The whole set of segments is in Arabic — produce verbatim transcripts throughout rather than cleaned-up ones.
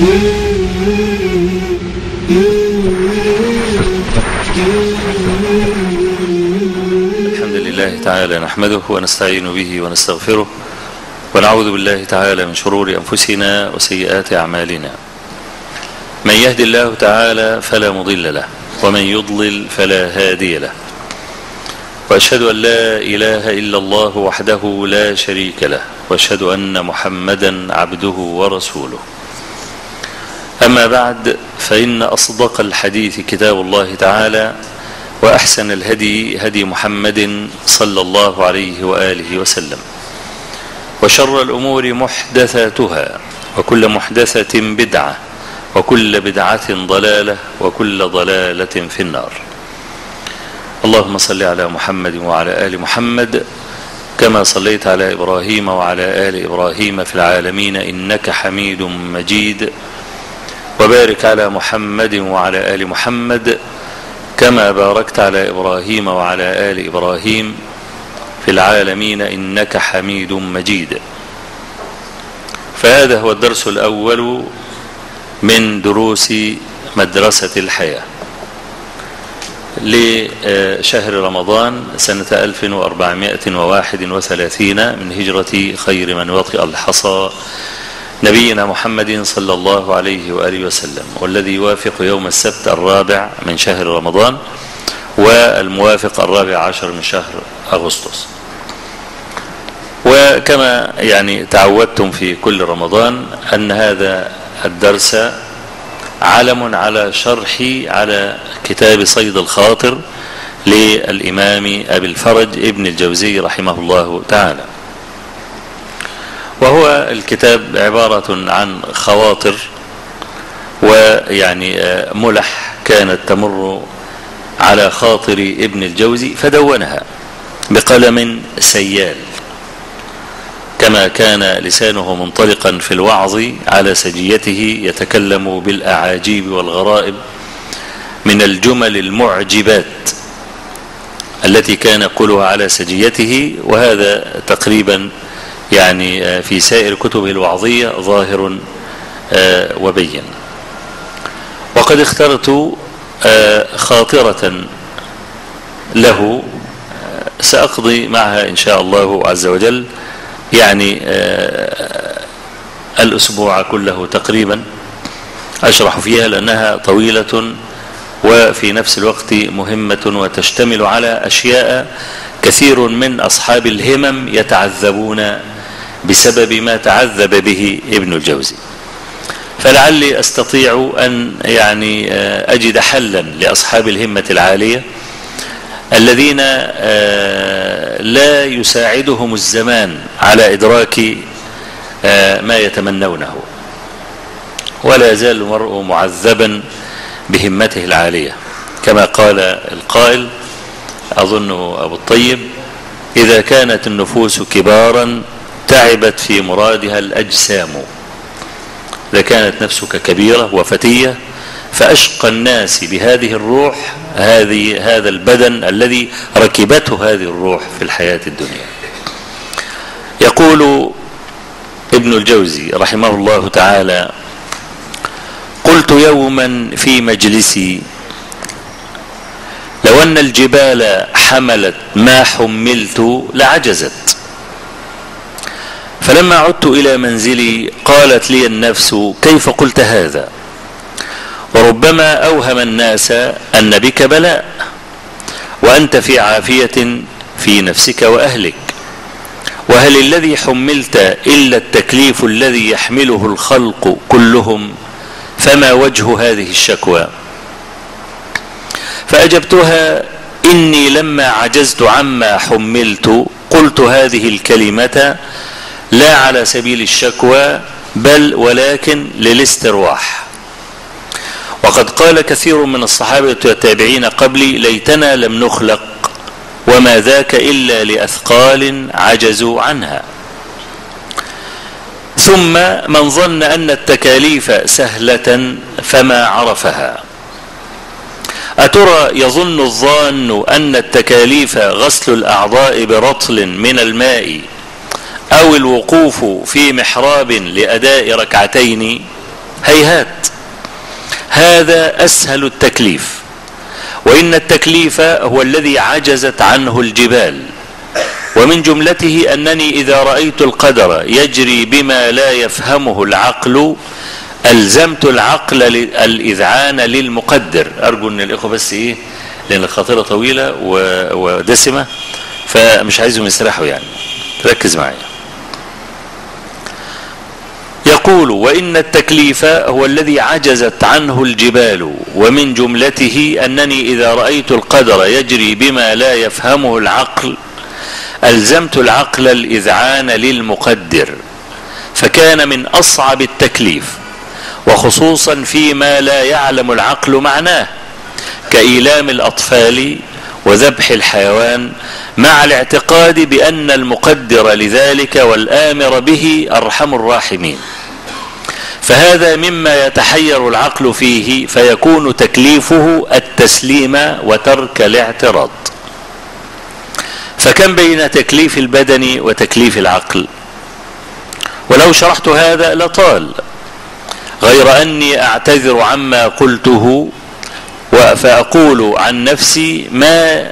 الحمد لله تعالى نحمده ونستعين به ونستغفره ونعوذ بالله تعالى من شرور أنفسنا وسيئات أعمالنا. من يهد الله تعالى فلا مضل له ومن يضلل فلا هادي له، وأشهد أن لا إله إلا الله وحده لا شريك له، وأشهد أن محمدا عبده ورسوله. أما بعد، فإن أصدق الحديث كتاب الله تعالى، وأحسن الهدي هدي محمد صلى الله عليه وآله وسلم، وشر الأمور محدثاتها، وكل محدثة بدعة، وكل بدعة ضلالة، وكل ضلالة في النار. اللهم صل على محمد وعلى آل محمد كما صليت على إبراهيم وعلى آل إبراهيم في العالمين إنك حميد مجيد، وبارك على محمد وعلى آل محمد كما باركت على إبراهيم وعلى آل إبراهيم في العالمين إنك حميد مجيد. فهذا هو الدرس الأول من دروس مدرسة الحياة لشهر رمضان سنة ألف وأربعمائة وواحد وثلاثين من هجرة خير من وطئ الحصى نبينا محمد صلى الله عليه وآله وسلم، والذي يوافق يوم السبت الرابع من شهر رمضان والموافق الرابع عشر من شهر أغسطس. وكما يعني تعودتم في كل رمضان أن هذا الدرس علم على شرحي على كتاب صيد الخاطر للإمام أبي الفرج ابن الجوزي رحمه الله تعالى. وهو الكتاب عبارة عن خواطر ويعني ملح كانت تمر على خاطر ابن الجوزي، فدونها بقلم سيال كما كان لسانه منطلقا في الوعظ على سجيته، يتكلم بالأعاجيب والغرائب من الجمل المعجبات التي كان يقولها على سجيته. وهذا تقريبا يعني في سائر كتبه الوعظية ظاهر وبين. وقد اخترت خاطرة له سأقضي معها إن شاء الله عز وجل يعني الأسبوع كله تقريبا أشرح فيها، لأنها طويلة وفي نفس الوقت مهمة وتشتمل على أشياء كثير من أصحاب الهمم يتعذبون بسبب ما تعذب به ابن الجوزي. فلعلي أستطيع أن يعني أجد حلا لأصحاب الهمة العالية الذين لا يساعدهم الزمان على إدراك ما يتمنونه، ولا يزال المرء معذبا بهمته العالية، كما قال القائل أظنه أبو الطيب: إذا كانت النفوس كبارا تعبت في مرادها الأجسام. إذا كانت نفسك كبيرة وفتية فأشقى الناس بهذه الروح هذه هذا البدن الذي ركبته هذه الروح في الحياة الدنيا. يقول ابن الجوزي رحمه الله تعالى: قلت يوما في مجلسي: لو أن الجبال حملت ما حملت لعجزت. فلما عدت إلى منزلي قالت لي النفس: كيف قلت هذا؟ وربما أوهم الناس أن بك بلاء وأنت في عافية في نفسك وأهلك، وهل الذي حملت إلا التكليف الذي يحمله الخلق كلهم؟ فما وجه هذه الشكوى؟ فأجبتها: إني لما عجزت عما حملت قلت هذه الكلمة لا على سبيل الشكوى بل ولكن للاسترواح. وقد قال كثير من الصحابة والتابعين قبلي: ليتنا لم نخلق وما ذاك إلا لأثقال عجزوا عنها. ثم من ظن أن التكاليف سهلة فما عرفها. أترى يظن الظان أن التكاليف غسل الأعضاء برطل من الماء أو الوقوف في محراب لأداء ركعتين هيهات. هذا أسهل التكليف، وإن التكليف هو الذي عجزت عنه الجبال. ومن جملته أنني إذا رأيت القدر يجري بما لا يفهمه العقل ألزمت العقل الإذعان للمقدر. أرجو أن الإخوة بس إيه، لأن الخاطرة طويلة ودسمة فمش عايزهم يسرحوا، يعني ركز معي. يقول: وإن التكليف هو الذي عجزت عنه الجبال، ومن جملته أنني إذا رأيت القدر يجري بما لا يفهمه العقل ألزمت العقل الإذعان للمقدر. فكان من أصعب التكليف، وخصوصا فيما لا يعلم العقل معناه، كإيلام الأطفال وذبح الحيوان، مع الاعتقاد بأن المقدر لذلك والآمر به أرحم الراحمين. فهذا مما يتحير العقل فيه، فيكون تكليفه التسليم وترك الاعتراض. فكم بين تكليف البدن وتكليف العقل؟ ولو شرحت هذا لطال، غير أني أعتذر عما قلته، فأقول عن نفسي ما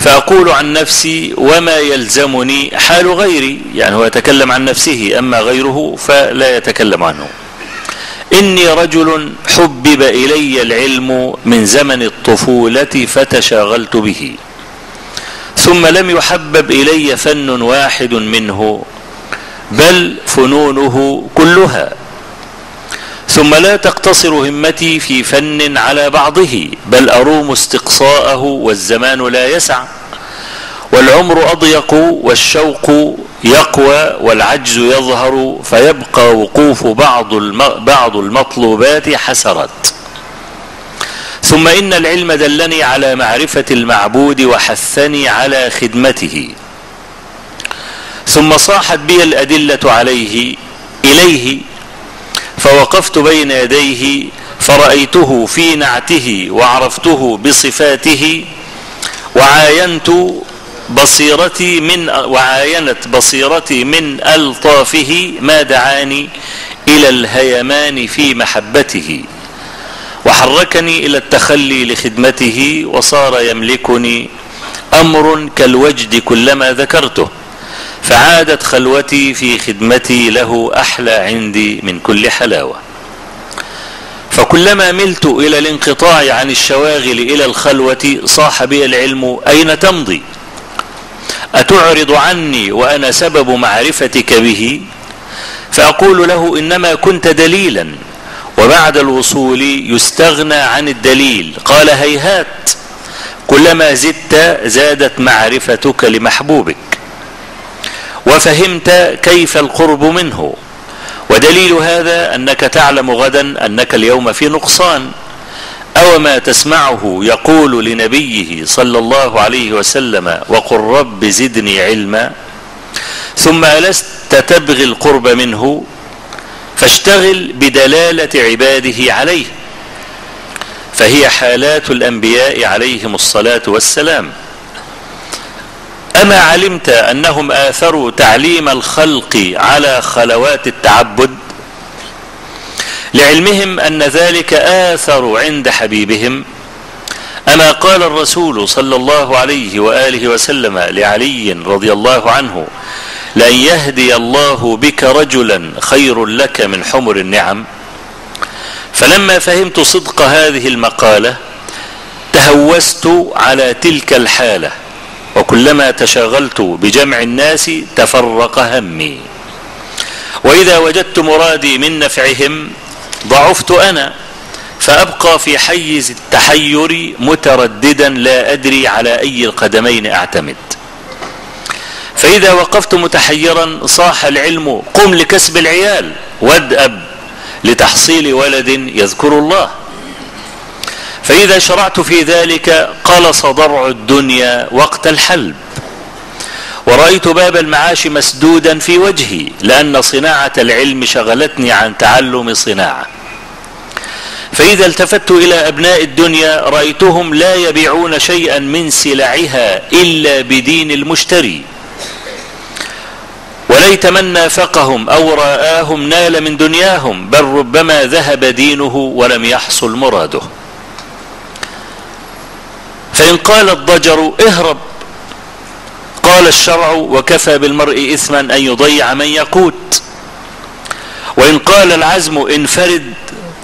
فأقول عن نفسي وما يلزمني حال غيري، يعني هو يتكلم عن نفسه، أما غيره فلا يتكلم عنه. إني رجل حبب إلي العلم من زمن الطفولة فتشاغلت به، ثم لم يحبب إلي فن واحد منه بل فنونه كلها، ثم لا تقتصر همتي في فن على بعضه بل أروم استقصاءه، والزمان لا يسع، والعمر أضيق، والشوق يقوى، والعجز يظهر، فيبقى وقوف بعض بعض المطلوبات حسرت. ثم إن العلم دلني على معرفة المعبود وحثني على خدمته، ثم صاحت بي الأدلة عليه إليه، فوقفت بين يديه فرأيته في نعته وعرفته بصفاته، وعاينت بصيرتي من وعاينت بصيرتي من ألطافه ما دعاني إلى الهيمان في محبته، وحركني إلى التخلي لخدمته، وصار يملكني أمر كالوجد كلما ذكرته، فعادت خلوتي في خدمتي له أحلى عندي من كل حلاوة. فكلما ملت إلى الانقطاع عن الشواغل إلى الخلوة صاح بي العلم: أين تمضي؟ أتعرض عني وأنا سبب معرفتك به؟ فأقول له: إنما كنت دليلا، وبعد الوصول يستغنى عن الدليل. قال: هيهات، كلما زدت زادت معرفتك لمحبوبك، وفهمت كيف القرب منه، ودليل هذا أنك تعلم غدا أنك اليوم في نقصان. أو ما تسمعه يقول لنبيه صلى الله عليه وسلم: وقل رب زدني علما، ثم ألست تبغي القرب منه؟ فاشتغل بدلالة عباده عليه، فهي حالات الأنبياء عليهم الصلاة والسلام. أما علمت أنهم آثروا تعليم الخلق على خلوات التعبد، لعلمهم أن ذلك آثر عند حبيبهم؟ أما قال الرسول صلى الله عليه وآله وسلم لعلي رضي الله عنه: لأن يهدي الله بك رجلا خير لك من حمر النعم. فلما فهمت صدق هذه المقالة تهوست على تلك الحالة، وكلما تشاغلت بجمع الناس تفرق همي، وإذا وجدت مرادي من نفعهم ضعفت أنا، فأبقى في حيز التحير مترددا لا أدري على أي القدمين أعتمد. فإذا وقفت متحيرا صاح العلم: قم لكسب العيال، وادأب لتحصيل ولد يذكر الله. فإذا شرعت في ذلك قلص ضرع الدنيا وقت الحلب، ورأيت باب المعاش مسدودا في وجهي، لأن صناعة العلم شغلتني عن تعلم صناعة. فإذا التفت إلى أبناء الدنيا رأيتهم لا يبيعون شيئا من سلعها إلا بدين المشتري، ليت من نافقهم أو رآهم نال من دنياهم، بل ربما ذهب دينه ولم يحصل مراده. فإن قال الضجر اهرب، قال الشرع وكفى بالمرء إثما أن يضيع من يقوت. وإن قال العزم انفرد،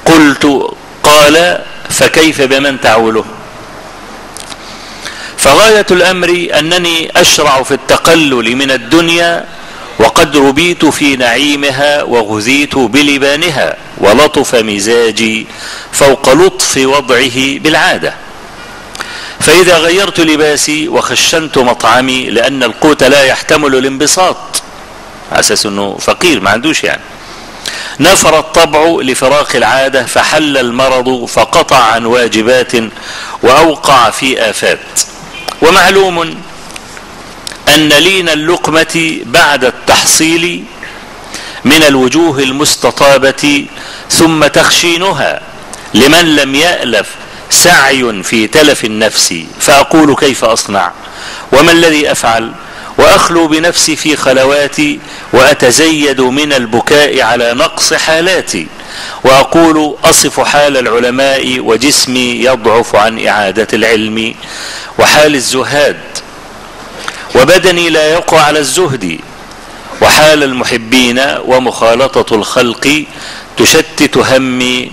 قلت قال فكيف بمن تعوله؟ فغاية الأمر أنني أشرع في التقلل من الدنيا، وقد ربيت في نعيمها وغذيت بلبانها، ولطف مزاجي فوق لطف وضعه بالعادة. فإذا غيرت لباسي وخشنت مطعمي لأن القوت لا يحتمل الانبساط، على أساس أنه فقير ما عندوش يعني، نفر الطبع لفراق العادة، فحل المرض فقطع عن واجبات وأوقع في آفات. ومعلوم أن لين اللقمة بعد التحصيل من الوجوه المستطابة، ثم تخشينها لمن لم يألف سعي في تلف النفس، فأقول كيف أصنع وما الذي أفعل، وأخلو بنفسي في خلواتي وأتزيد من البكاء على نقص حالاتي، وأقول أصف حال العلماء وجسمي يضعف عن إعادة العلم، وحال الزهاد وبدني لا يقوى على الزهد، وحال المحبين ومخالطة الخلق تشتت همي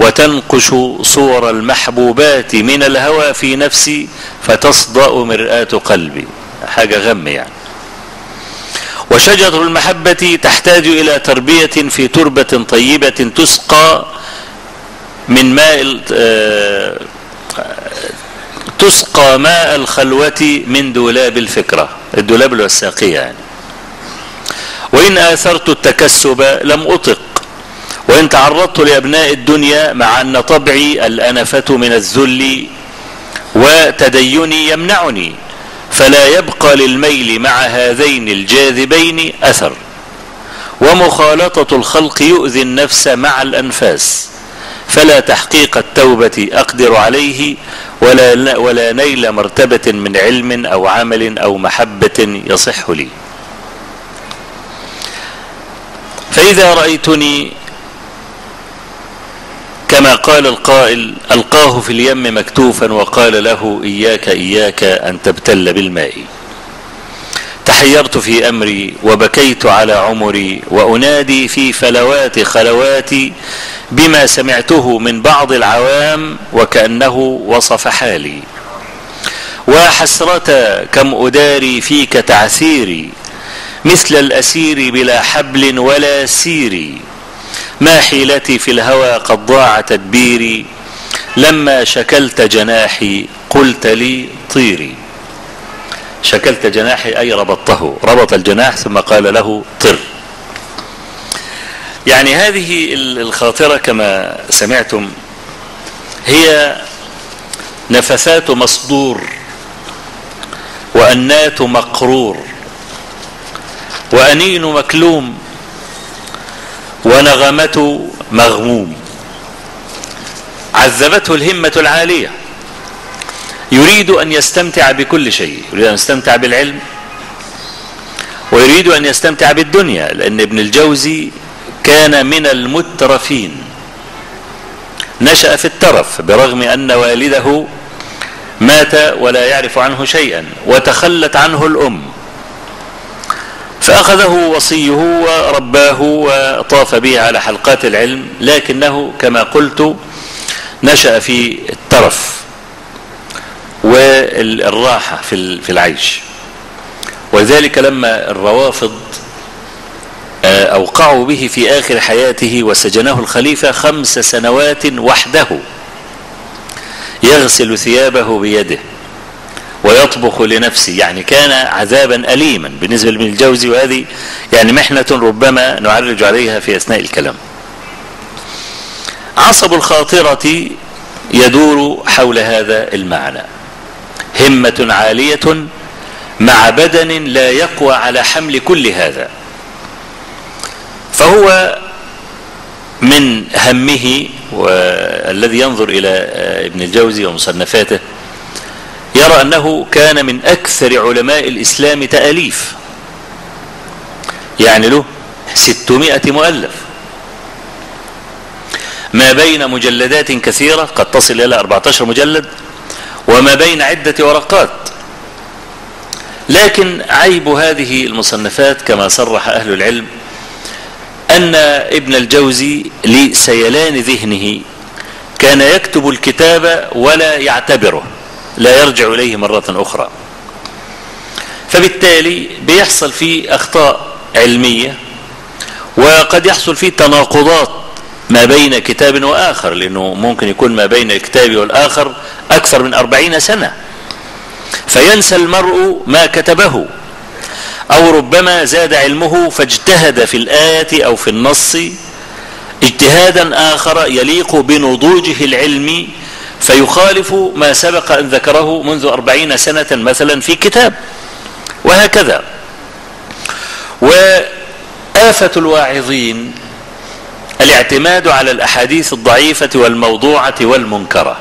وتنقش صور المحبوبات من الهوى في نفسي فتصدأ مرآة قلبي. حاجة غم يعني. وشجرة المحبة تحتاج إلى تربية في تربة طيبة تسقى من ماء تسقى ماء الخلوة من دولاب الفكرة، الدولاب الوساقية يعني. وإن آثرت التكسب لم أطق، وإن تعرضت لأبناء الدنيا، مع أن طبعي الأنفة من الذل وتديني يمنعني، فلا يبقى للميل مع هذين الجاذبين أثر. ومخالطة الخلق يؤذي النفس مع الأنفاس، فلا تحقيق التوبة أقدر عليه، ولا, ولا نيل مرتبة من علم أو عمل أو محبة يصح لي. فإذا رأيتني كما قال القائل ألقاه في اليم مكتوفا وقال له إياك إياك أن تبتل بالماء، تحيرت في أمري وبكيت على عمري، وأنادي في فلوات خلواتي بما سمعته من بعض العوام وكأنه وصف حالي. وحسرة كم أداري فيك تعثيري، مثل الأسير بلا حبل ولا سيري، ما حيلتي في الهوى قد ضاع تدبيري، لما شكلت جناحي قلت لي طيري. شكلت جناحي أي ربطته، ربط الجناح ثم قال له طر. يعني هذه الخاطرة كما سمعتم هي نفثات مصدور، وأنات مقرور، وأنين مكلوم، ونغمته مغموم. عذبته الهمة العالية، يريد أن يستمتع بكل شيء، يريد أن يستمتع بالعلم ويريد أن يستمتع بالدنيا، لأن ابن الجوزي كان من المترفين، نشأ في الترف برغم أن والده مات ولا يعرف عنه شيئا، وتخلت عنه الأم، فأخذه وصيه ورباه وطاف به على حلقات العلم، لكنه كما قلت نشأ في الترف والراحة في العيش. ولذلك لما الروافض أوقعوا به في آخر حياته وسجنه الخليفة خمس سنوات وحده، يغسل ثيابه بيده ويطبخ لنفسه، يعني كان عذابا أليما بالنسبة لابن الجوزي، وهذه يعني محنة ربما نعرج عليها في أثناء الكلام. عصب الخاطرة يدور حول هذا المعنى، همة عالية مع بدن لا يقوى على حمل كل هذا، فهو من همه، والذي ينظر إلى ابن الجوزي ومصنفاته يرى أنه كان من أكثر علماء الإسلام تأليف، يعني له ستمائة مؤلف ما بين مجلدات كثيرة قد تصل إلى أربعة عشر مجلد وما بين عدة ورقات. لكن عيب هذه المصنفات كما صرح أهل العلم أن ابن الجوزي لسيلان ذهنه كان يكتب الكتاب ولا يعتبره، لا يرجع إليه مرة أخرى، فبالتالي بيحصل فيه أخطاء علمية وقد يحصل فيه تناقضات ما بين كتاب وآخر، لأنه ممكن يكون ما بين الكتاب والآخر أكثر من أربعين سنة، فينسى المرء ما كتبه، أو ربما زاد علمه فاجتهد في الآية أو في النص اجتهادا آخر يليق بنضوجه العلمي فيخالف ما سبق أن ذكره منذ أربعين سنة مثلا في كتاب، وهكذا. وآفة الواعظين الاعتماد على الأحاديث الضعيفة والموضوعة والمنكرة.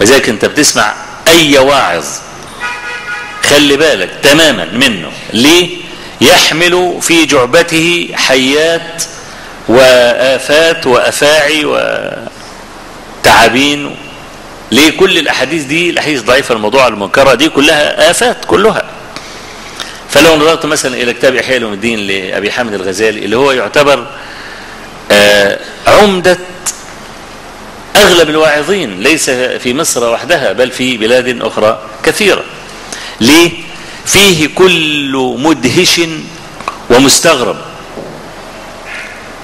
وذلك أنت بتسمع أي واعظ خلي بالك تماما منه، ليه؟ يحمل في جعبته حيات وآفات وأفاعي وتعابين. ليه؟ كل الأحاديث دي، الأحاديث الضعيفة الموضوعة المنكرة دي كلها آفات كلها. فلو نظرت مثلا إلى كتاب إحياء علوم الدين لأبي حامد الغزالي اللي هو يعتبر آه عمدة أغلب الواعظين، ليس في مصر وحدها بل في بلاد أخرى كثيرة. ليه؟ فيه كل مدهش ومستغرب،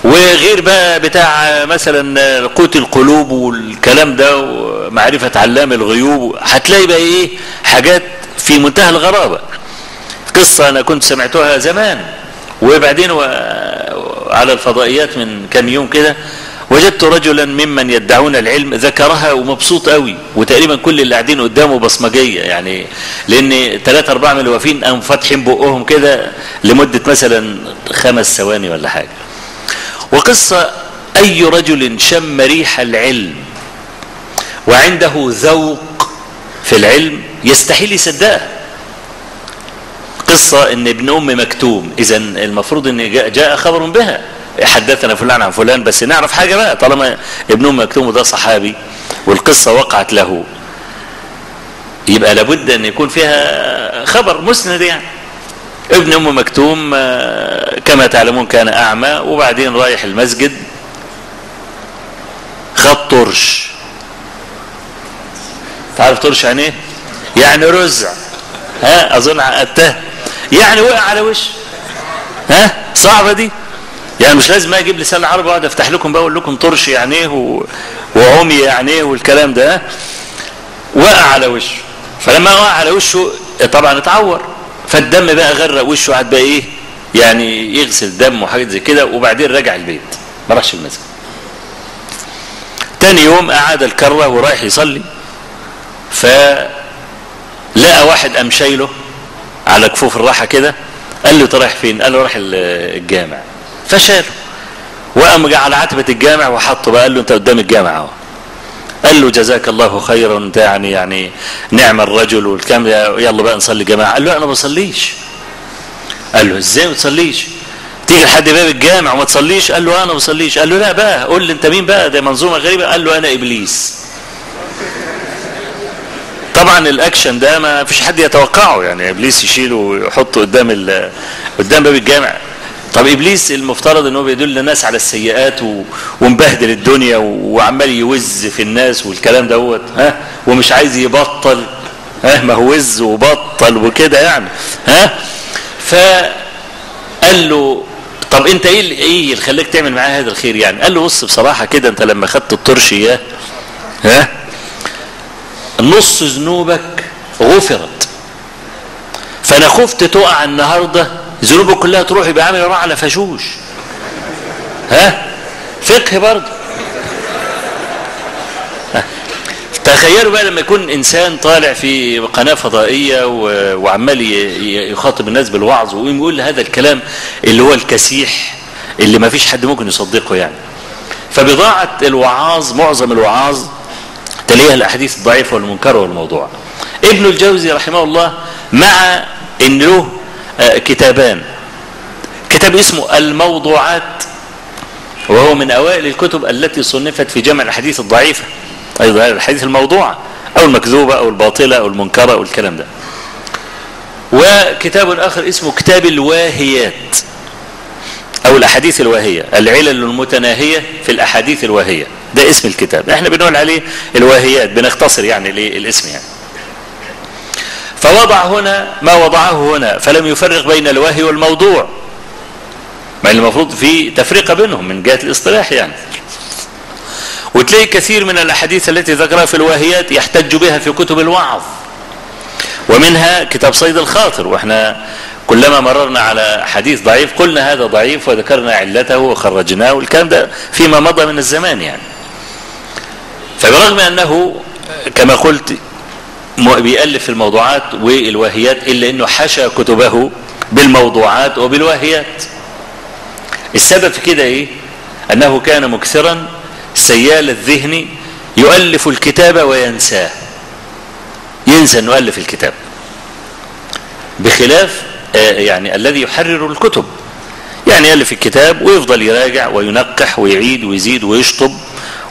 وغير بقى بتاع مثلا قوت القلوب والكلام ده ومعرفة علام الغيوب، هتلاقي بقى ايه حاجات في منتهى الغرابة. قصة أنا كنت سمعتها زمان وبعدين على الفضائيات من كام يوم كده، وجدت رجلا ممن يدعون العلم ذكرها ومبسوط قوي، وتقريبا كل اللي قاعدين قدامه بصمجيه، يعني لان ثلاثة أربعة من الوافين قاموا فاتحين بقهم كده لمده مثلا خمس ثواني ولا حاجه. وقصه اي رجل شم ريح العلم وعنده ذوق في العلم يستحيل يصدقها. قصه ان ابن ام مكتوم، اذا المفروض ان جاء خبر بها، حدثنا فلان عن فلان، بس نعرف حاجة بقى طالما ابن أم مكتوم ده صحابي والقصة وقعت له، يبقى لابد أن يكون فيها خبر مسند. يعني ابن أم مكتوم كما تعلمون كان أعمى، وبعدين رايح المسجد خط طرش، تعرف طرش يعني ايه؟ يعني رزع، ها أظن عقدتها، يعني وقع على وشه، ها صعبة دي، يعني مش لازم اجيب لسان العربي واقعد افتح لكم بقى اقول لكم طرش يعني ايه وعمي يعني ايه والكلام ده. وقع على وشه، فلما وقع على وشه طبعا اتعور، فالدم بقى غرق وشه، قعد بقى ايه يعني يغسل دم وحاجات زي كده، وبعدين رجع البيت ما راحش المسجد. تاني يوم اعاد الكره ورايح يصلي، فلقى واحد قام شايله على كفوف الراحه كده، قال له انت رايح فين؟ قال له رايح الجامع، فشاله وقام جه على عتبه الجامع وحطه بقى، قال له انت قدام الجامع اهو، قال له جزاك الله خيرا انت يعني يعني نعم الرجل والكلام، يلا بقى نصلي جماعه. قال له انا ما بصليش. قال له ازاي ما بتصليش؟ تيجي لحد باب الجامع وما تصليش؟ قال له انا ما بصليش. قال له لا بقى قول لي انت مين بقى، ده منظومه غريبه. قال له انا ابليس. طبعا الاكشن ده ما فيش حد يتوقعه، يعني ابليس يشيله ويحطه قدام قدام باب الجامع. طب إبليس المفترض أنه بيدل الناس على السيئات ومبهدل الدنيا وعمال يوز في الناس والكلام دوت، ها ومش عايز يبطل، ها ما هو وز وبطل وكده يعني، ها فقال له طب أنت إيه إيه اللي خلاك تعمل معاه هذا الخير يعني؟ قال له بص بصراحة كده أنت لما خدت الطرشية ها نص ذنوبك غفرت، فأنا خفت تقع النهارده ذنوبك كلها تروح يبقى عامل راعي على فشوش، ها فقه برضه. تخيلوا بقى لما يكون انسان طالع في قناه فضائيه وعمال يخاطب الناس بالوعظ ويقول هذا الكلام اللي هو الكسيح اللي ما فيش حد ممكن يصدقه يعني. فبضاعه الوعاظ معظم الوعاظ تليها الاحاديث الضعيفه والمنكره والموضوع. ابن الجوزي رحمه الله مع ان له كتابان كتاب اسمه الموضوعات، وهو من أوائل الكتب التي صنفت في جمع الأحاديث الضعيفة، أيضا الحديث الموضوعة أو المكذوبة أو الباطلة أو المنكرة أو الكلام ده. وكتاب آخر اسمه كتاب الواهيات أو الأحاديث الواهية، العلل المتناهية في الأحاديث الواهية، ده اسم الكتاب، احنا بنقول عليه الواهيات، بنختصر يعني الاسم يعني. فوضع هنا ما وضعه هنا، فلم يفرق بين الواهي والموضوع، مع ان المفروض في تفرقة بينهم من جهة الاصطلاح يعني. وتلاقي كثير من الأحاديث التي ذكرها في الواهيات يحتج بها في كتب الوعظ، ومنها كتاب صيد الخاطر، واحنا كلما مررنا على حديث ضعيف قلنا هذا ضعيف وذكرنا علته وخرجناه والكلام ده فيما مضى من الزمان يعني. فبرغم أنه كما قلت بيألف الموضوعات والواهيات، إلا أنه حشى كتبه بالموضوعات وبالواهيات. السبب في كده إيه؟ أنه كان مكثرا سيال الذهن، يؤلف الكتاب وينساه، ينسى أن يؤلف الكتاب، بخلاف يعني الذي يحرر الكتب، يعني يألف الكتاب ويفضل يراجع وينقح ويعيد ويزيد ويشطب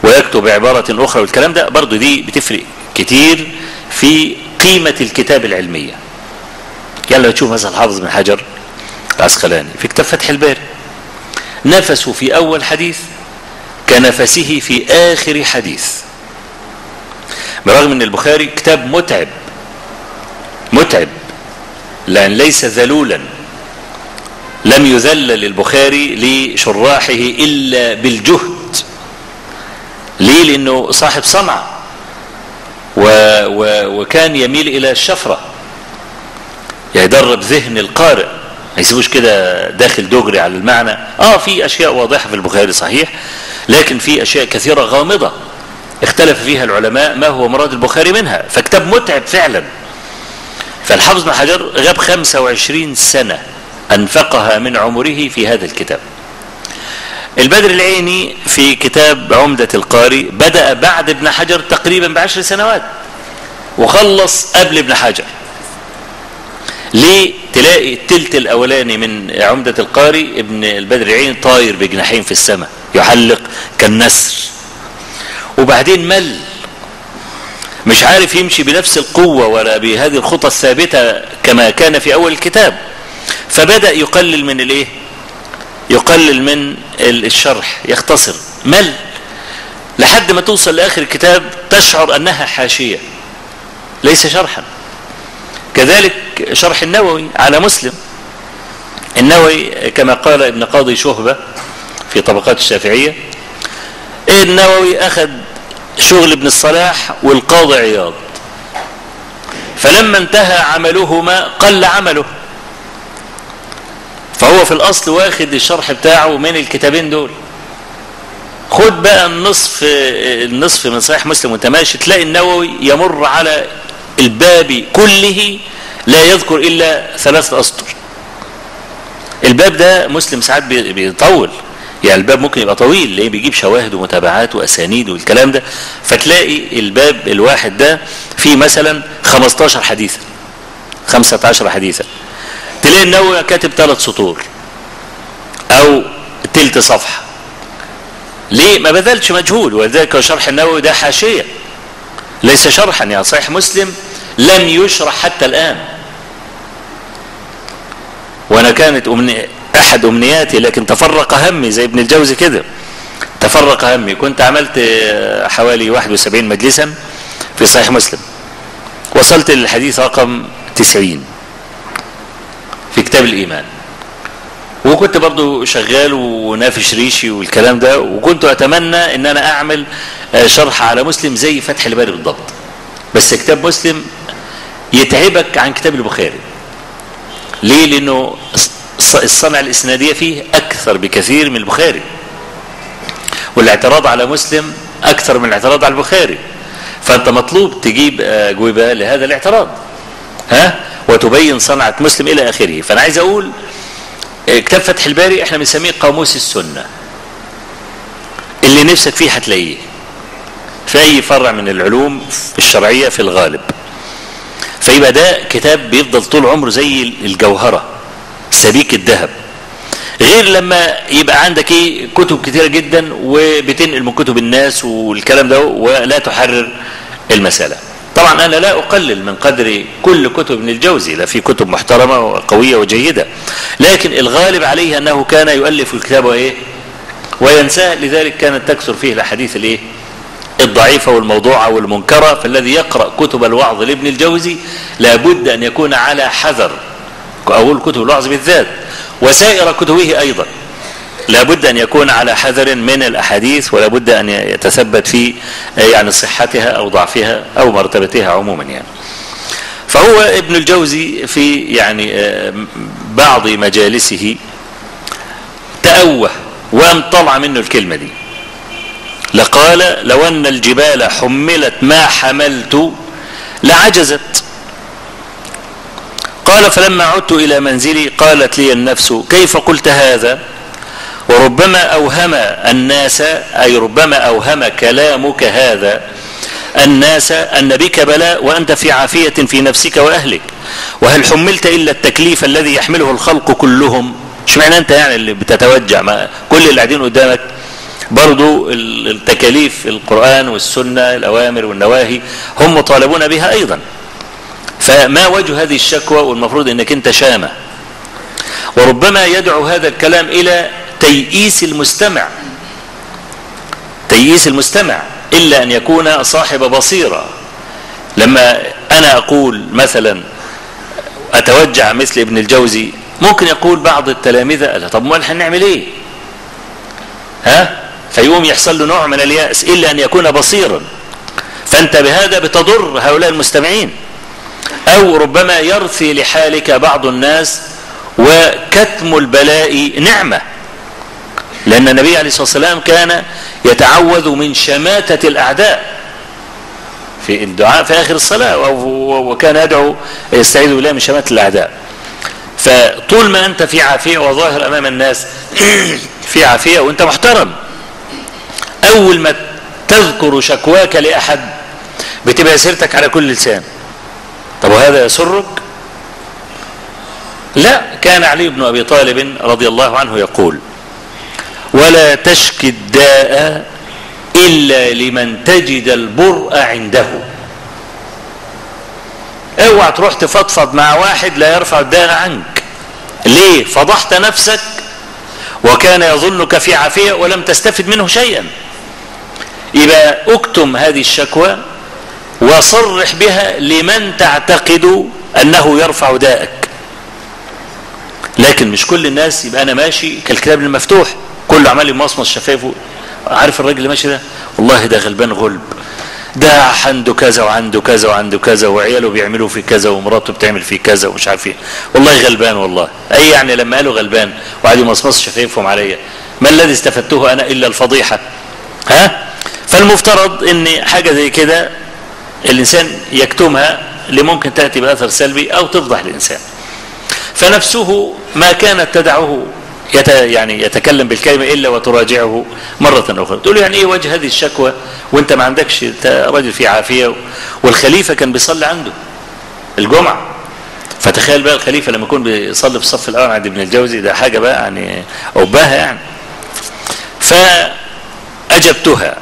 ويكتب عبارة أخرى والكلام ده، برضو دي بتفرق كتير في قيمة الكتاب العلمية. يلا تشوف مثلا الحافظ بن حجر العسقلاني في كتاب فتح الباري، نفسه في أول حديث كنفسه في آخر حديث، برغم أن البخاري كتاب متعب متعب، لأن ليس ذلولا، لم يذلل البخاري لشراحه إلا بالجهد. ليه؟ لأنه صاحب صنعة و و وكان يميل إلى الشفرة، يدرب ذهن القارئ، ما يسيبوش كده داخل دغري على المعنى. آه في أشياء واضحة في البخاري صحيح، لكن في أشياء كثيرة غامضة اختلف فيها العلماء ما هو مراد البخاري منها، فكتاب متعب فعلا. فالحافظ بن حجر غاب خمسة وعشرين سنة أنفقها من عمره في هذا الكتاب. البدر العيني في كتاب عمدة القاري بدأ بعد ابن حجر تقريبا بعشر سنوات وخلص قبل ابن حجر. ليه؟ تلاقي التلت الأولاني من عمدة القاري ابن البدر العيني طاير بجناحين في السماء يحلق كالنسر، وبعدين مل، مش عارف يمشي بنفس القوة ولا بهذه الخطة الثابتة كما كان في أول الكتاب، فبدأ يقلل من الايه؟ يقلل من الشرح، يختصر، مل، لحد ما توصل لآخر الكتاب تشعر أنها حاشية ليس شرحا. كذلك شرح النووي على مسلم، النووي كما قال ابن قاضي شهبة في طبقات الشافعية، النووي أخذ شغل ابن الصلاح والقاضي عياض، فلما انتهى عملهما قل عمله، فهو في الأصل واخد الشرح بتاعه من الكتابين دول. خد بقى النصف النصف من صحيح مسلم وانت ماشي، تلاقي النووي يمر على الباب كله لا يذكر إلا ثلاثة أسطر. الباب ده مسلم ساعات بيطول يعني، الباب ممكن يبقى طويل، ليه؟ بيجيب شواهد ومتابعات وأسانيد والكلام ده، فتلاقي الباب الواحد ده فيه مثلا خمستاشر حديثا، خمسة عشر حديثا، تلاقي النووي كاتب ثلاث سطور أو تلت صفحة. ليه؟ ما بذلش مجهود، ولذلك شرح النووي ده حاشية ليس شرحا يعني. صحيح مسلم لم يشرح حتى الآن، وأنا كانت أمني أحد أمنياتي، لكن تفرق همي زي ابن الجوزي كده، تفرق همي. كنت عملت حوالي واحد وسبعين مجلسا في صحيح مسلم، وصلت للحديث رقم تسعين في كتاب الإيمان، وكنت برضو شغال ونافش ريشي والكلام ده، وكنت أتمنى أن أنا أعمل شرح على مسلم زي فتح الباري بالضبط، بس كتاب مسلم يتعبك عن كتاب البخاري. ليه؟ لأنه الصنعة الإسنادية فيه أكثر بكثير من البخاري، والاعتراض على مسلم أكثر من الاعتراض على البخاري، فأنت مطلوب تجيب أجوبة لهذا الاعتراض، ها؟ وتبين صنعة مسلم إلى آخره. فأنا عايز أقول كتاب فتح الباري إحنا بنسميه قاموس السنة، اللي نفسك فيه هتلاقيه في أي فرع من العلوم الشرعية في الغالب. فيبقى ده كتاب بيفضل طول عمره زي الجوهرة، سبيك الذهب، غير لما يبقى عندك ايه كتب كتيرة جدا وبتنقل من كتب الناس والكلام ده ولا تحرر المسألة. طبعا انا لا اقلل من قدر كل كتب ابن الجوزي، لا في كتب محترمة وقوية وجيدة، لكن الغالب عليه انه كان يؤلف الكتاب وايه وينساه، لذلك كانت تكثر فيه الاحاديث الايه الضعيفة والموضوعة والمنكرة. فالذي يقرأ كتب الوعظ لابن الجوزي لابد ان يكون على حذر، اقول كتب الوعظ بالذات وسائر كتبه ايضا لابد ان يكون على حذر من الاحاديث، ولا بد ان يتثبت في يعني صحتها او ضعفها او مرتبتها عموما يعني. فهو ابن الجوزي في يعني بعض مجالسه تأوه وام طلع منه الكلمه دي، لقال لو ان الجبال حملت ما حملت لعجزت. قال فلما عدت الى منزلي قالت لي النفس كيف قلت هذا، وربما أوهم الناس، أي ربما أوهم كلامك هذا الناس أن بك بلاء وأنت في عافية في نفسك وأهلك، وهل حملت إلا التكليف الذي يحمله الخلق كلهم. اشمعنى أنت يعني اللي بتتوجع، ما كل اللي قاعدين قدامك برضو التكاليف، القرآن والسنة الأوامر والنواهي هم مطالبون بها أيضا، فما وجه هذه الشكوى والمفروض أنك أنت شامة. وربما يدعو هذا الكلام إلى تيئيس المستمع، تيئيس المستمع إلا أن يكون صاحب بصيرة. لما أنا أقول مثلا أتوجع مثل ابن الجوزي ممكن يقول بعض التلاميذ قال طب ما هنعمل إيه ها، فيقوم يحصل له نوع من اليأس، إلا أن يكون بصيرا. فأنت بهذا بتضر هؤلاء المستمعين، أو ربما يرثي لحالك بعض الناس، وكتم البلاء نعمة، لأن النبي عليه الصلاة والسلام كان يتعوذ من شماتة الأعداء في الدعاء في آخر الصلاة، وكان يدعو يستعيذ بالله من شماتة الأعداء. فطول ما أنت في عافية وظاهر أمام الناس في عافية وأنت محترم، أول ما تذكر شكواك لأحد بتبقى سيرتك على كل لسان. طب وهذا يسرك؟ لا، كان علي بن أبي طالب رضي الله عنه يقول ولا تشكي الداء إلا لمن تجد البرء عنده. اوعى تروح تفضفض مع واحد لا يرفع الداء عنك، ليه؟ فضحت نفسك وكان يظنك في عافية ولم تستفد منه شيئا. يبقى اكتم هذه الشكوى وصرح بها لمن تعتقد أنه يرفع داءك، لكن مش كل الناس يبقى أنا ماشي كالكتاب المفتوح كله عمال يمصمص شفايفه. عارف الراجل اللي ماشي ده؟ والله ده غلبان غلب، ده عنده كذا وعنده كذا وعنده كذا وعياله بيعملوا فيه كذا ومراته بتعمل فيه كذا ومش عارف ايه، والله غلبان والله. اي يعني لما قالوا غلبان وقعد يمصمص شفايفهم عليا، ما الذي استفدته انا الا الفضيحه؟ ها؟ فالمفترض ان حاجه زي كده الانسان يكتمها، اللي ممكن تاتي باثر سلبي او تفضح الانسان. فنفسه ما كانت تدعه يت يعني يتكلم بالكلمة إلا وتراجعه مرة أخرى. تقول يعني إيه وجه هذه الشكوى وأنت ما عندكش، رجل في عافية. والخليفة كان بيصلي عنده الجمعة، فتخيل بقى الخليفة لما يكون بيصلي في الصف الأول عند ابن الجوزي، ده حاجة بقى يعني أباها يعني. فأجبتها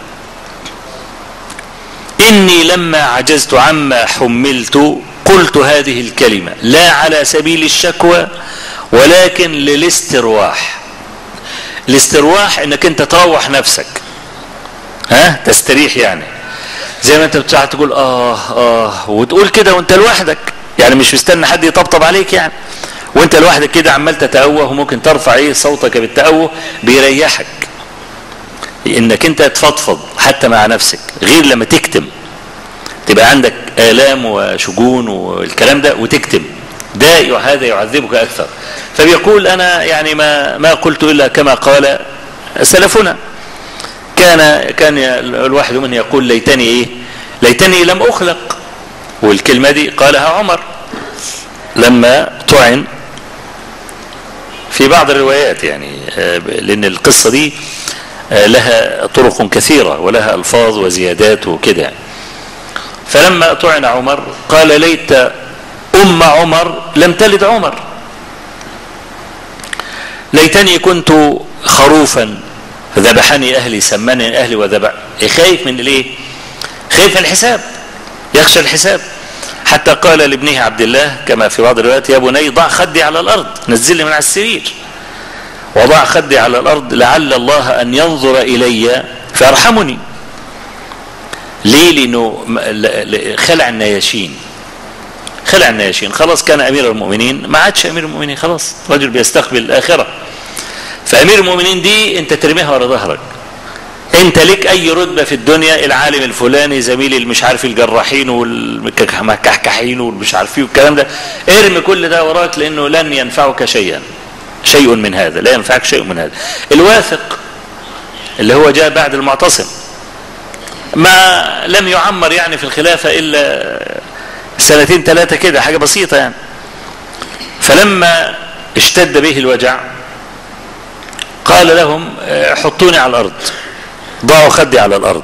إني لما عجزت عما حملت قلت هذه الكلمة لا على سبيل الشكوى ولكن للاسترواح. الاسترواح انك انت تروح نفسك، ها، تستريح يعني، زي ما انت بتقعد تقول اه اه وتقول كده وانت لوحدك يعني، مش مستني حد يطبطب عليك يعني، وانت لوحدك كده عمال تتأوه، وممكن ترفع ايه صوتك بالتأوه، بيريحك انك انت تفضفض حتى مع نفسك، غير لما تكتم تبقى عندك آلام وشجون والكلام ده وتكتم، ده هذا يعذبك اكثر. فبيقول انا يعني ما ما قلت الا كما قال سلفنا، كان كان الواحد منهم يقول ليتني ايه؟ ليتني لم اخلق. والكلمه دي قالها عمر لما طعن في بعض الروايات يعني، لان القصه دي لها طرق كثيره ولها الفاظ وزيادات وكده. فلما طعن عمر قال ليت أم عمر لم تلد عمر. ليتني كنت خروفا ذبحني أهلي، سمني أهلي وذبح. خايف من ليه؟ خايف من الحساب، يخشى الحساب. حتى قال لابنه عبد الله كما في بعض الروايات: يا بني ضع خدي على الأرض، نزلني من على السرير وضع خدي على الأرض لعل الله أن ينظر إلي فيرحمني. ليه؟ لأنه خلع النياشين، خلع النياشين. خلاص كان أمير المؤمنين، ما عادش أمير المؤمنين، خلاص رجل بيستقبل الآخرة. فأمير المؤمنين دي أنت ترميها ورا ظهرك، أنت لك أي رتبة في الدنيا، العالم الفلاني، زميلي المش عارف الجراحين والكحكحين والمش عارفين والكلام ده، ارمي كل ده وراك لأنه لن ينفعك شيئا، شيء من هذا لا ينفعك شيء من هذا. الواثق اللي هو جاء بعد المعتصم ما لم يعمر يعني في الخلافة إلا سنتين ثلاثة كده، حاجة بسيطة يعني. فلما اشتد به الوجع قال لهم: حطوني على الأرض، ضعوا خدي على الأرض.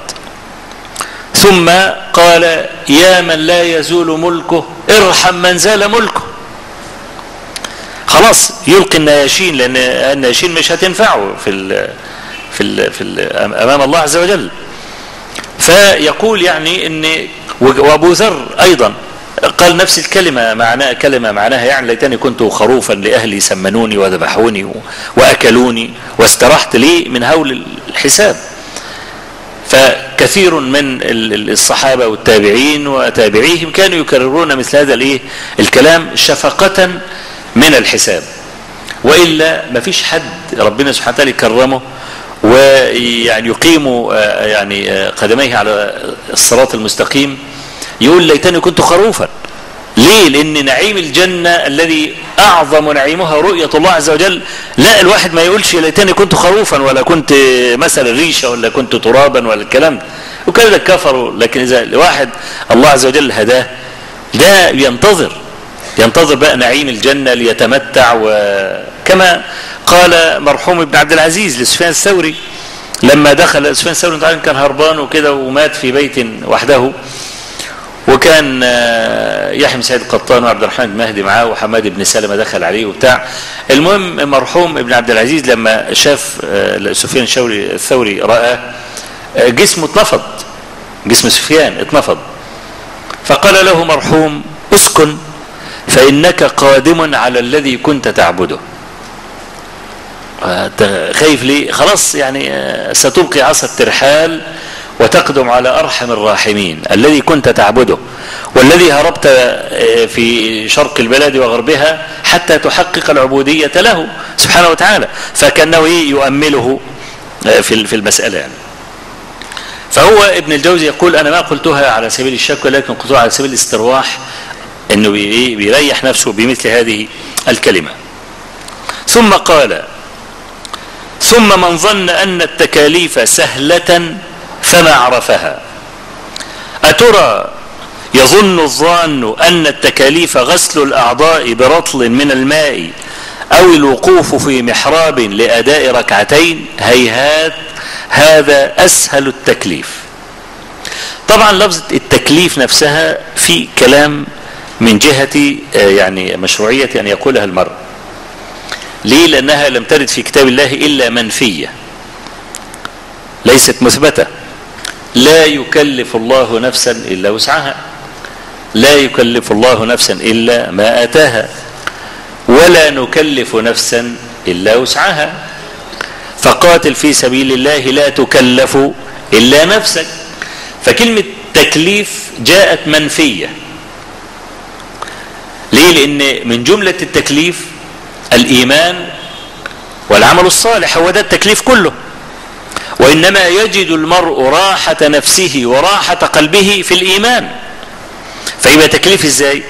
ثم قال: يا من لا يزول ملكه ارحم من زال ملكه. خلاص يلقي النياشين، لأن النياشين مش هتنفعه في ال في ال في ال أمام الله عز وجل. فيقول يعني ان، وابو ذر ايضا قال نفس الكلمه، معناها كلمه معناها يعني ليتني كنت خروفا لاهلي سمنوني وذبحوني واكلوني واسترحت لي من هول الحساب. فكثير من الصحابه والتابعين وتابعيهم كانوا يكررون مثل هذا الايه الكلام شفقه من الحساب، والا ما فيش حد ربنا سبحانه وتعالى كرمه ويعني يقيم يعني قدميه على الصراط المستقيم يقول ليتني كنت خروفا. ليه؟ لأن نعيم الجنة الذي أعظم نعيمها رؤية الله عز وجل، لا الواحد ما يقولش ليتني كنت خروفا ولا كنت مثلا ريشة ولا كنت ترابا ولا الكلام وكان ده كفروا. لكن إذا الواحد الله عز وجل هداه ده ينتظر، ينتظر بقى نعيم الجنة ليتمتع. وكما قال مرحوم ابن عبد العزيز لسفيان الثوري لما دخل، سفيان الثوري كان هربان وكده ومات في بيت وحده، وكان يحيى بن سعيد القطان وعبد الرحمن بن مهدي معاه وحماد بن سلمة دخل عليه وبتاع. المهم مرحوم ابن عبد العزيز لما شاف سفيان الثوري الثوري رآه جسمه اتنفض، جسم سفيان اتنفض. فقال له مرحوم: اسكن فإنك قادم على الذي كنت تعبده. خايف ليه؟ خلاص يعني ستبقي عصا الترحال وتقدم على أرحم الراحمين الذي كنت تعبده والذي هربت في شرق البلد وغربها حتى تحقق العبودية له سبحانه وتعالى. فكأنه يؤمله في المسألة يعني. فهو ابن الجوزي يقول: أنا ما قلتها على سبيل الشك ولكن قلتها على سبيل الاسترواح، أنه بيريح نفسه بمثل هذه الكلمة. ثم قال: ثم من ظن أن التكاليف سهلة فما عرفها. أترى يظن الظان أن التكاليف غسل الأعضاء برطل من الماء أو الوقوف في محراب لأداء ركعتين، هيهات هذا أسهل التكليف. طبعا لفظ التكليف نفسها في كلام من جهة يعني مشروعية أن يقولها المرء. ليه؟ لأنها لم ترد في كتاب الله إلا منفية، ليست مثبتة. لا يكلف الله نفسا إلا وسعها، لا يكلف الله نفسا إلا ما آتاها، ولا نكلف نفسا إلا وسعها، فقاتل في سبيل الله لا تكلف إلا نفسك. فكلمة تكليف جاءت منفية. ليه؟ لأن من جملة التكليف الإيمان والعمل الصالح، هو ده التكليف كله. وإنما يجد المرء راحة نفسه وراحة قلبه في الإيمان، فيبقى تكليف إزاي؟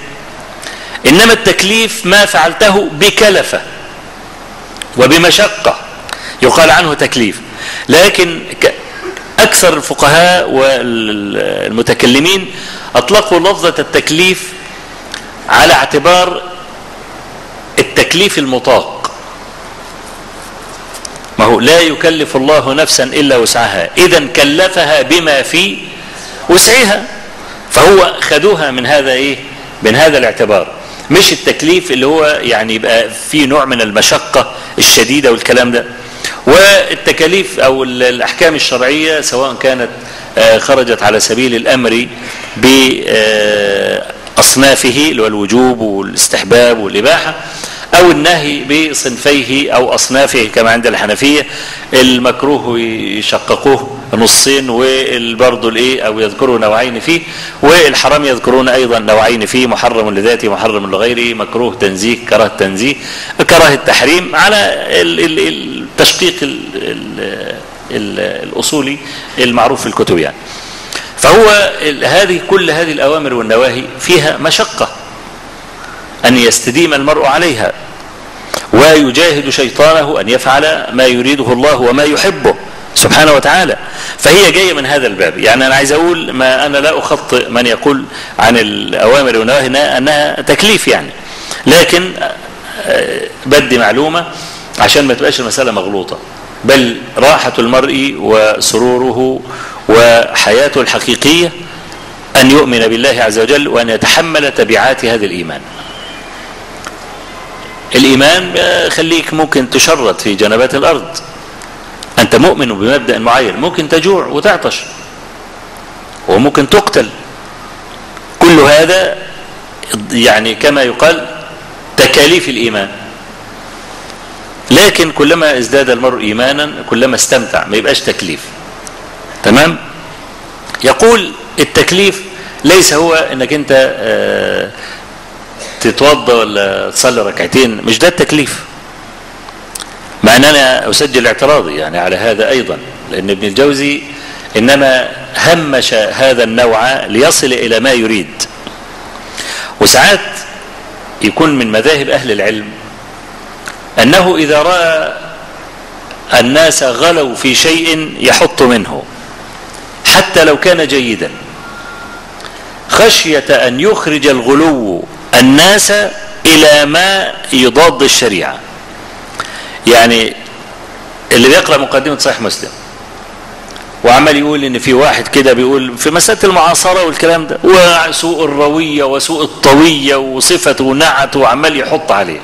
إنما التكليف ما فعلته بكلفة وبمشقة يقال عنه تكليف. لكن أكثر الفقهاء والمتكلمين أطلقوا لفظة التكليف على اعتبار التكليف المطاق. ما هو لا يكلف الله نفسا إلا وسعها، إذن كلفها بما في وسعها، فهو خدوها من هذا إيه؟ من هذا الاعتبار. مش التكليف اللي هو يعني يبقى فيه نوع من المشقة الشديدة والكلام ده. والتكاليف أو الأحكام الشرعية سواء كانت خرجت على سبيل الأمر بأصنافه والوجوب والاستحباب والإباحة أو النهي بصنفيه أو أصنافه كما عند الحنفية، المكروه يشققوه نصين والبرضو الايه او يذكروا نوعين فيه، والحرام يذكرون ايضا نوعين فيه، محرم لذاته محرم لغيره، مكروه تنزيه كره تنزيه كره التحريم، على التشقيق الاصولي المعروف في الكتب يعني. فهو هذه كل هذه الاوامر والنواهي فيها مشقه ان يستديم المرء عليها، ويجاهد شيطانه ان يفعل ما يريده الله وما يحبه سبحانه وتعالى. فهي جايه من هذا الباب. يعني انا عايز اقول ما انا لا اخطئ من يقول عن الاوامر والنواهي انها تكليف يعني، لكن بدي معلومه عشان ما تبقاش المساله مغلوطه، بل راحه المرء وسروره وحياته الحقيقيه ان يؤمن بالله عز وجل وان يتحمل تبعات هذا الايمان. الايمان خليك ممكن تشرد في جنبات الارض، أنت مؤمن بمبدأ معين، ممكن تجوع وتعطش وممكن تقتل، كل هذا يعني كما يقال تكاليف الإيمان. لكن كلما ازداد المرء إيمانا كلما استمتع، ما يبقاش تكليف. تمام؟ يقول التكليف ليس هو أنك أنت آه تتوضأ ولا تصلي ركعتين، مش ده التكليف. مع ان انا اسجل اعتراضي يعني على هذا ايضا، لان ابن الجوزي انما همش هذا النوع ليصل الى ما يريد. وساعات يكون من مذاهب اهل العلم انه اذا راى الناس غلوا في شيء يحط منه حتى لو كان جيدا، خشية ان يخرج الغلو الناس الى ما يضاد الشريعة. يعني اللي بيقرأ مقدمة صحيح مسلم وعمال يقول ان في واحد كده بيقول في مسألة المعاصرة والكلام ده وسوء الروية وسوء الطوية وصفته نعته وعمال يحط عليه.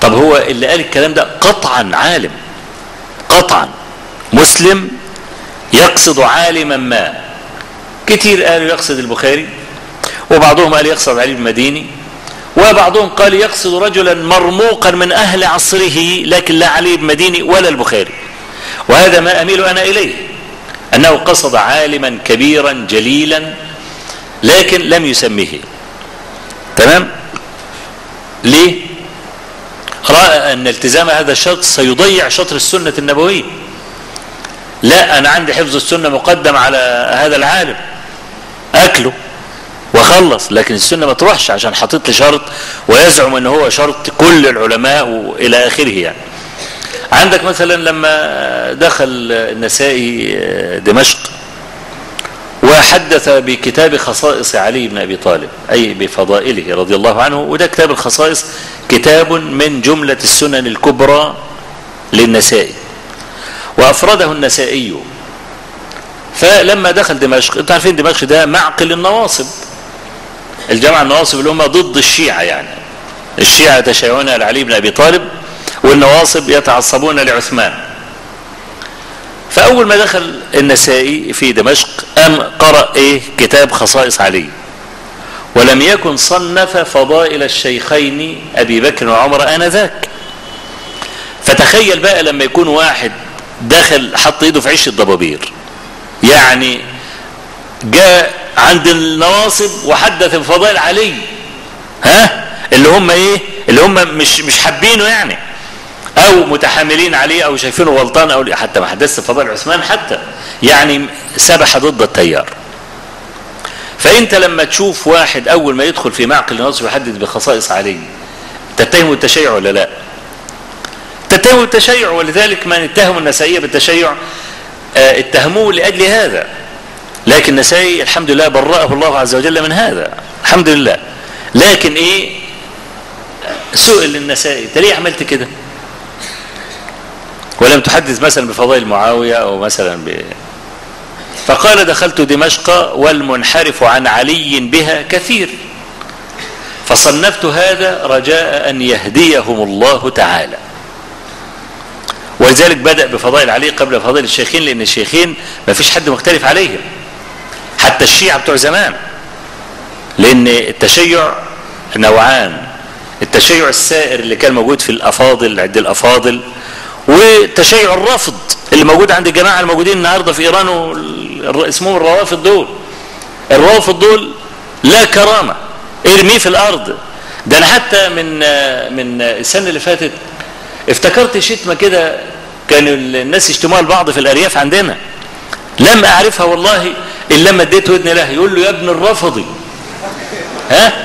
طب هو اللي قال الكلام ده قطعا عالم، قطعا مسلم يقصد عالما ما. كتير قالوا يقصد البخاري، وبعضهم قال يقصد علي بن مديني، وبعضهم قال يقصد رجلا مرموقا من أهل عصره، لكن لا علي بن مديني ولا البخاري. وهذا ما أميل أنا إليه، أنه قصد عالما كبيرا جليلا لكن لم يسميه. تمام؟ ليه؟ رأى أن التزام هذا الشرط سيضيع شطر السنة النبوية. لا، أنا عندي حفظ السنة مقدم على هذا العالم، أكله وخلص، لكن السنه ما تروحش عشان حاطط لي شرط ويزعم ان هو شرط كل العلماء والى اخره يعني. عندك مثلا لما دخل النسائي دمشق وحدث بكتاب خصائص علي بن ابي طالب، اي بفضائله رضي الله عنه، وده كتاب الخصائص كتاب من جمله السنن الكبرى للنسائي، وافرده النسائي. فلما دخل دمشق، انتوا عارفين دمشق ده معقل النواصب، الجامعة النواصب اللي هم ضد الشيعة يعني، الشيعة تشيعون لعلي بن أبي طالب والنواصب يتعصبون لعثمان. فأول ما دخل النسائي في دمشق أم قرأ إيه؟ كتاب خصائص علي. ولم يكن صنف فضائل الشيخين أبي بكر وعمر آنذاك. فتخيل بقى لما يكون واحد دخل حط إيده في عش الضبابير، يعني جاء عند النواصب وحدث بفضائل علي، ها اللي هم ايه؟ اللي هم مش مش حابينه يعني، او متحاملين عليه او شايفينه غلطان، او حتى ما حدثش بفضائل عثمان حتى، يعني سبح ضد التيار. فانت لما تشوف واحد اول ما يدخل في معقل النواصب يحدث بخصائص علي، تتهم التشيع ولا لا؟ تتهم التشيع. ولذلك من اتهموا النسائية بالتشيع اه اتهموه لاجل هذا، لكن النسائي الحمد لله برأه الله عز وجل من هذا، الحمد لله. لكن ايه؟ سئل النسائي انت ليه عملت كده؟ ولم تحدث مثلا بفضائل معاوية او مثلا ب... فقال دخلت دمشق والمنحرف عن علي بها كثير، فصنفت هذا رجاء أن يهديهم الله تعالى. ولذلك بدأ بفضائل علي قبل فضائل الشيخين، لأن الشيخين ما فيش حد مختلف عليهم، حتى الشيعة بتوع زمان، لأن التشيع نوعان: التشيع السائر اللي كان موجود في الأفاضل عند الأفاضل، وتشيع الرافض اللي موجود عند الجماعة الموجودين النهارده في إيران اسمهم الروافض. دول الروافض دول لا كرامة، ارميه في الأرض. ده أنا حتى من من السنة اللي فاتت افتكرت شتمة كده كانوا الناس يشتموها لبعض في الأرياف عندنا، لم أعرفها والله إلا لما اديت ودني له، يقول له يا ابن الرافضي. ها؟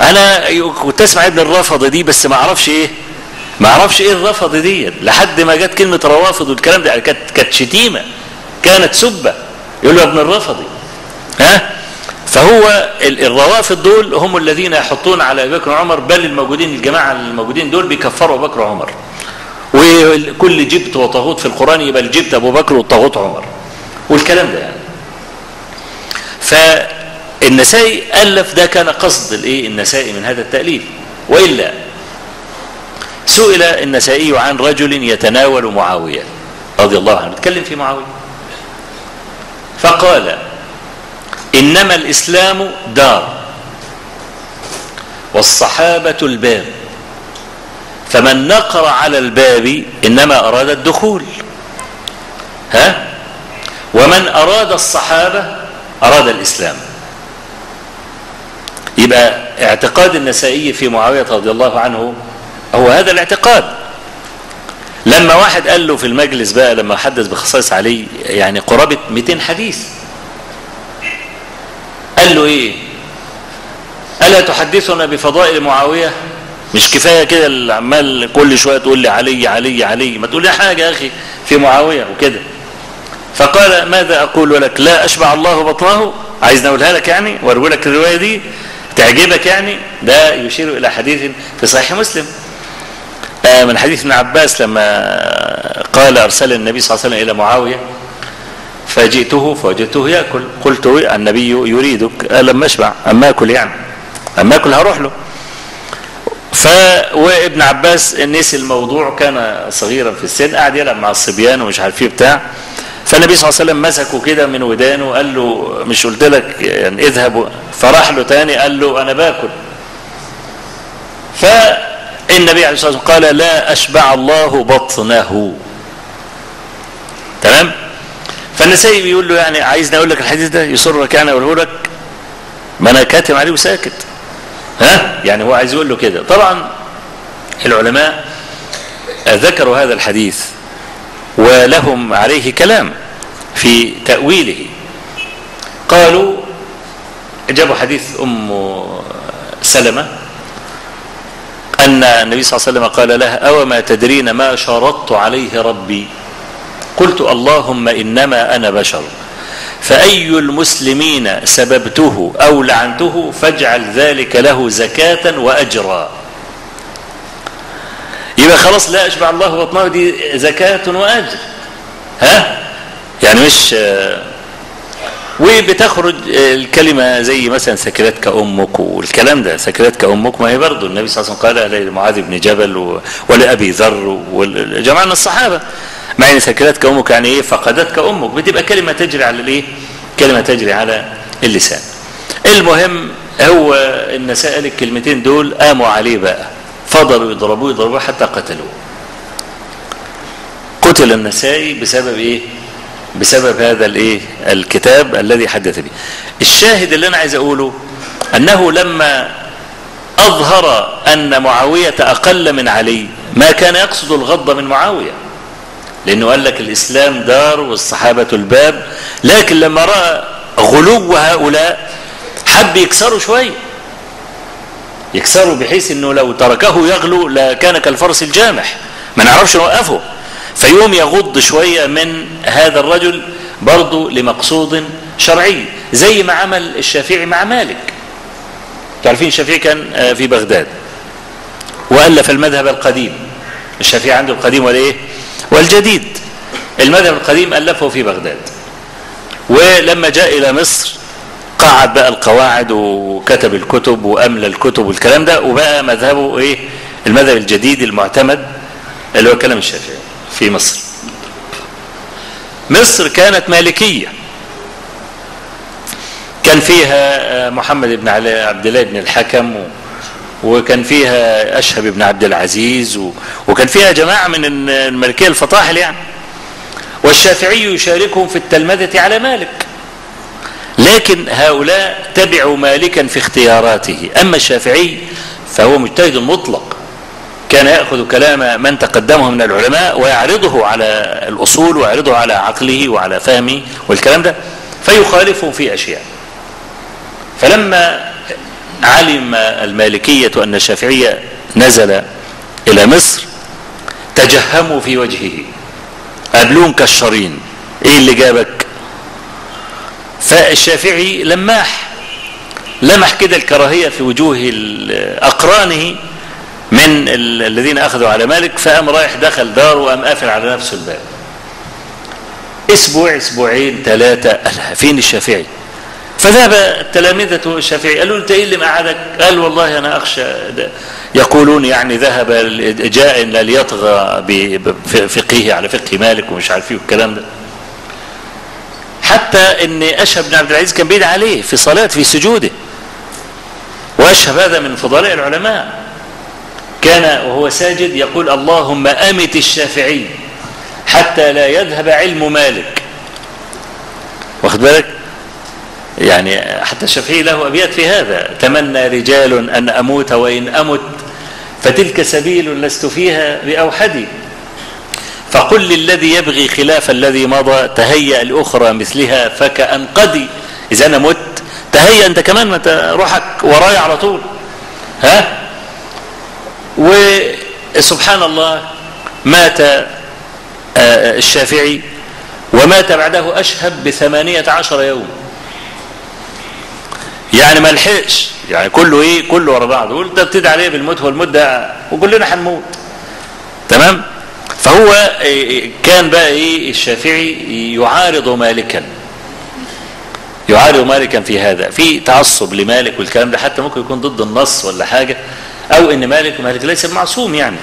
أنا كنت أسمع ابن الرافضي دي بس ما أعرفش إيه ما أعرفش إيه الرافضي دي، لحد ما جت كلمة روافض والكلام ده، كانت شتيمة، كانت سبة، يقول له يا ابن الرافضي. ها؟ فهو الروافض دول هم الذين يحطون على أبي بكر وعمر، بل الموجودين الجماعة الموجودين دول بيكفروا أبو بكر وعمر، وكل جبت وطاغوت في القرآن يبقى الجبت أبو بكر والطاغوت عمر والكلام ده يعني. فالنسائي ألف ده كان قصد الإيه النسائي من هذا التأليف، وإلا سئل النسائي عن رجل يتناول معاوية رضي الله عنه، اتكلم في معاوية فقال: إنما الإسلام دار والصحابة الباب، فمن نقر على الباب إنما أراد الدخول، ها؟ ومن أراد الصحابة أراد الإسلام. يبقى اعتقاد النسائي في معاوية رضي الله عنه هو هذا الاعتقاد. لما واحد قال له في المجلس بقى، لما حدث بخصائص علي يعني قرابة مئتين حديث، قال له ايه؟ الا تحدثنا بفضائل معاويه؟ مش كفايه كده العمال كل شويه تقول لي علي علي علي، ما تقول لي حاجه يا اخي في معاويه وكده. فقال: ماذا اقول ولك؟ لا اشبع الله بطنه. عايزني اقولها لك يعني وارجو لك الروايه دي تعجبك يعني؟ ده يشير الى حديث في صحيح مسلم من حديث ابن عباس لما قال: ارسل النبي صلى الله عليه وسلم الى معاويه فجئته فوجدته ياكل، قلت: النبي يريدك. قال: لما اشبع اما اكل يعني، اما اكل هروح له. ف وابن عباس نسي الموضوع، كان صغيرا في السن، قعد يلعب مع الصبيان ومش عارف ايه بتاع. فالنبي صلى الله عليه وسلم مسكه كده من ودانه وقال له: مش قلت لك يعني اذهب؟ فراح له تاني قال له: انا باكل. فالنبي عليه الصلاه والسلام قال: لا اشبع الله بطنه. تمام؟ فالنسائي بيقول له يعني عايزني اقول لك الحديث ده؟ يسرك يعني اقوله لك؟ ما انا كاتم عليه وساكت. ها؟ يعني هو عايز يقول له كده. طبعا العلماء ذكروا هذا الحديث ولهم عليه كلام في تأويله. قالوا جابوا حديث ام سلمة ان النبي صلى الله عليه وسلم قال لها: أو ما تدرين ما شرطت عليه ربي؟ قلت: اللهم إنما أنا بشر، فأي المسلمين سببته أو لعنته فاجعل ذلك له زكاة وأجرا. يبقى خلاص لا أشبع الله بطنه دي زكاة وأجر، ها؟ يعني مش وبتخرج الكلمة زي مثلا سكرتك أمك والكلام ده. سكرتك أمك ما هي برضه النبي صلى الله عليه وسلم قالها لمعاذ بن جبل ولأبي ذر والجماعة من الصحابة، مع ان سكرتك امك يعني ايه؟ فقدتك امك، بتبقى كلمه تجري على الايه؟ كلمه تجري على اللسان. المهم هو النسائي قال الكلمتين دول، قاموا عليه بقى، فضلوا يضربوه يضربوه حتى قتلوه. قتل النسائي بسبب ايه؟ بسبب هذا الايه؟ الكتاب الذي حدث به. الشاهد اللي انا عايز اقوله انه لما اظهر ان معاويه اقل من علي ما كان يقصد الغض من معاويه، لأنه قال لك الإسلام دار والصحابة الباب، لكن لما رأى غلو هؤلاء حب يكسروا شوية، يكسروا بحيث أنه لو تركه يغلو لكان كالفرس الجامح، ما نعرفش نوقفه، فيوم يغض شوية من هذا الرجل برضه لمقصود شرعي، زي ما عمل الشافعي مع مالك. تعرفين الشافعي كان في بغداد وألف المذهب القديم، الشافعي عنده القديم ولا إيه؟ والجديد. المذهب القديم ألفه في بغداد، ولما جاء إلى مصر قعد بقى القواعد وكتب الكتب واملى الكتب والكلام ده، وبقى مذهبه ايه؟ المذهب الجديد المعتمد اللي هو كلام الشافعي في مصر. مصر كانت مالكيه، كان فيها محمد بن عبد الله بن الحكم، وكان فيها أشهب بن عبد العزيز، وكان فيها جماعة من الملكية الفطاحل يعني. والشافعي يشاركهم في التلمذة على مالك، لكن هؤلاء تبعوا مالكا في اختياراته. أما الشافعي فهو مجتهد مطلق، كان يأخذ كلام من تقدمه من العلماء ويعرضه على الأصول ويعرضه على عقله وعلى فهمه والكلام ده، فيخالفهم في أشياء. فلما علم المالكية أن الشافعية نزل إلى مصر تجهموا في وجهه، قابلوهم كالشرين، إيه اللي جابك؟ فالشافعي لماح لمح كده الكراهية في وجوه أقرانه من الذين أخذوا على مالك، فقام رايح دخل داره وقام قافل على نفسه الباب. أسبوع أسبوعين ثلاثة قالها فين الشافعي؟ فذهب التلامذة الشافعي قالوا انت ايه اللي مقعدك؟ قال والله انا اخشى يقولون يعني ذهب جاء ليطغى بفقهه على فقه مالك ومش عارف ايه والكلام ده. حتى ان اشهب بن عبد العزيز كان بيدعي عليه في صلاة في سجوده، واشهب هذا من فضلاء العلماء، كان وهو ساجد يقول اللهم امت الشافعي حتى لا يذهب علم مالك. واخد بالك؟ يعني حتى الشافعي له أبيات في هذا، تمنى رجال أن أموت وإن أمت فتلك سبيل لست فيها بأوحدي، فقل للذي يبغي خلاف الذي مضى تهيأ الأخرى مثلها فكأنقدي. إذا أنا مت تهيأ أنت كمان، ما روحك ورايا على طول. ها؟ وسبحان الله مات الشافعي، ومات بعده أشهب بثمانية عشر يوما، يعني ما لحقش، يعني كله ايه؟ كله ورا بعضه. وانت بتدعي عليه بالموت، والموت ده وكلنا هنموت. تمام؟ فهو كان بقى ايه الشافعي؟ يعارض مالكا. يعارض مالكا في هذا، في تعصب لمالك والكلام ده، حتى ممكن يكون ضد النص ولا حاجه، او ان مالك مالك ليس معصوم يعني.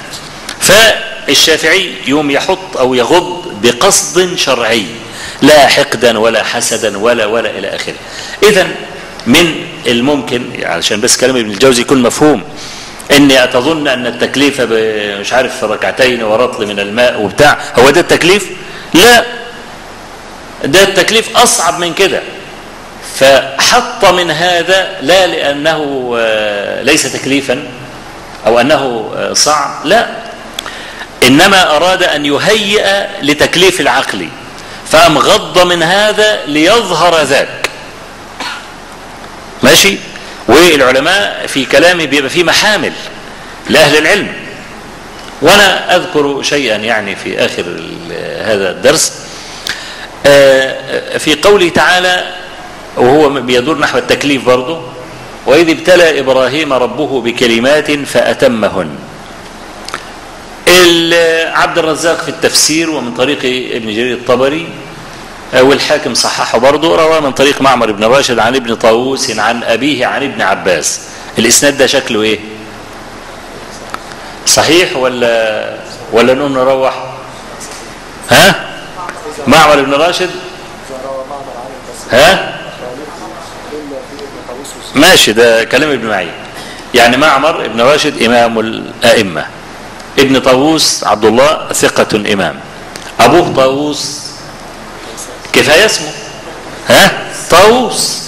فالشافعي يوم يحط او يغض بقصد شرعي، لا حقدا ولا حسدا ولا ولا الى اخره. اذا من الممكن، علشان بس كلام ابن الجوزي يكون مفهوم، اني اتظن ان التكليف مش عارف ركعتين ورطل من الماء وبتاع هو ده التكليف؟ لا، ده التكليف اصعب من كده. فحط من هذا لا لانه ليس تكليفا او انه صعب، لا، انما اراد ان يهيئ لتكليف العقل، فام غض من هذا ليظهر ذاك. ماشي؟ والعلماء في كلامي بيبقى فيه محامل لأهل العلم، وأنا أذكر شيئا يعني في آخر هذا الدرس في قوله تعالى، وهو بيدور نحو التكليف برضه، وإذ ابتلى إبراهيم ربه بكلمات فأتمهن. عبد الرزاق في التفسير ومن طريق ابن جرير الطبري، والحاكم صححه برضه، رواه من طريق معمر بن راشد عن ابن طاووس عن أبيه عن ابن عباس. الإسناد ده شكله إيه؟ صحيح ولا ولا نقوم نروح؟ ها؟ معمر بن راشد؟ ها؟ ماشي، ده كلام ابن معين. يعني معمر بن راشد إمام الأئمة، ابن طاووس عبد الله ثقة إمام، أبوه طاووس كفاية اسمه، ها؟ طاووس،